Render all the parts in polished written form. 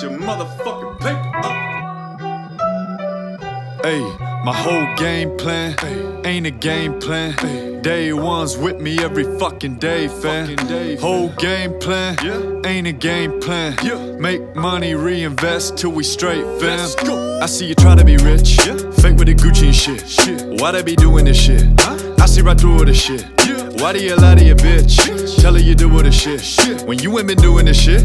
put your motherfucking paper up. Hey, my whole game plan ain't a game plan. Day one's with me every fucking day, fam. Whole game plan ain't a game plan. Make money, reinvest till we straight, fam. I see you try to be rich, fake with the Gucci and shit. Why they be doing this shit? I see right through all this shit. Why do you lie to your bitch? Tell her you do all this shit when you ain't been doing this shit.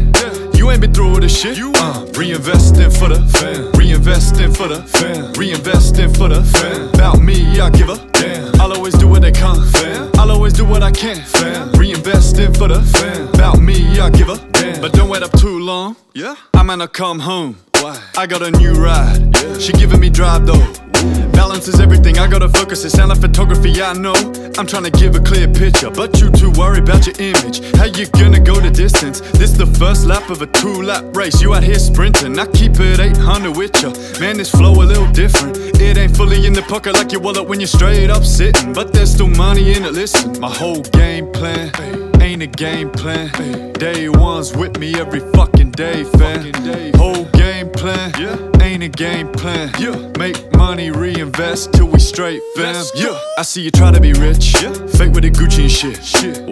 You ain't been through all this shit. Reinvesting for the fam, reinvesting for the fam, reinvesting for the fam. About me, I give a damn. I'll always do what I can, fam. I'll always do what I can, fam. Reinvesting for the fam. About me, I give a damn. But don't wait up too long. Yeah, I might not come home. Why? I got a new ride. She giving me drive though. Balance is everything, I gotta focus. It sound like photography, I know. I'm trying to give a clear picture, but you too worry about your image. How you gonna go the distance? This the first lap of a 2-lap race. You out here sprinting, I keep it 800 with ya. Man, this flow a little different. It ain't fully in the pocket like your wallet when you're straight up sitting, but there's still money in it, listen. My whole game plan ain't a game plan. Day one's with me every fucking day, fam. Whole game plan ain't a game plan. Make money, reinvest till we straight, fam. I see you try to be rich, fake with the Gucci and shit.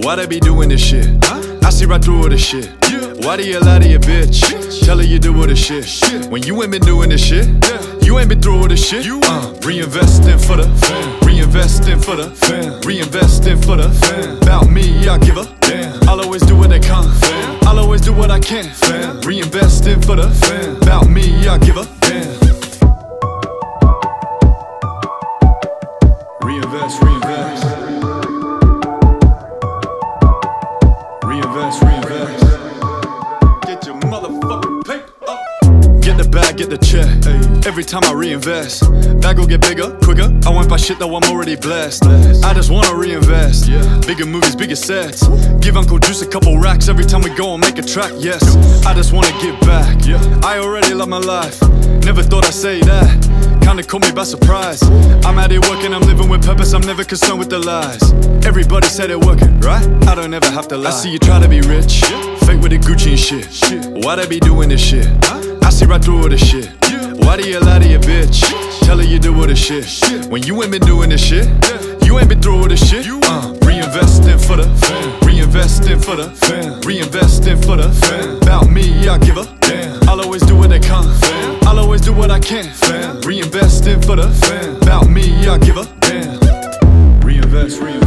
Why they be doing this shit? I see right through all this shit. Why do you lie to your bitch? Tell her you do all this shit when you ain't been doing this shit. You ain't been through all this shit. Reinvesting for the fam, reinvesting for the fam, reinvesting for the fam. About me, I give a damn. I'll always do what I can, fam. I'll always do what I can, fam. Reinvesting for the fam. About me, I give a damn. Reinvest, reinvest. Reinvest, reinvest. Get your motherfucking paper up. Get the bag, get the check. Every time I reinvest, that go get bigger, quicker. I won't buy shit though, I'm already blessed. I just wanna reinvest. Bigger movies, bigger sets. Give Uncle Juice a couple racks every time we go and make a track, yes. I just wanna give back. I already love my life. Never thought I'd say that. Kinda caught me by surprise. I'm out here working, I'm living with purpose, I'm never concerned with the lies. Everybody said it working, right? I don't ever have to lie. I see you try to be rich, fake with the Gucci and shit. Why they be doing this shit? I see right through all this shit. Why do you lie to your bitch? Tell her you do all this shit when you ain't been doing this shit. You ain't been through all this shit. Reinvesting for the fam, reinvesting for the fam, reinvesting for the fam. About me, I give a damn. I'll always do what I can, fam. I'll always do what I can, fam. Reinvesting for the fam. About me, I give a damn. Reinvest, reinvest.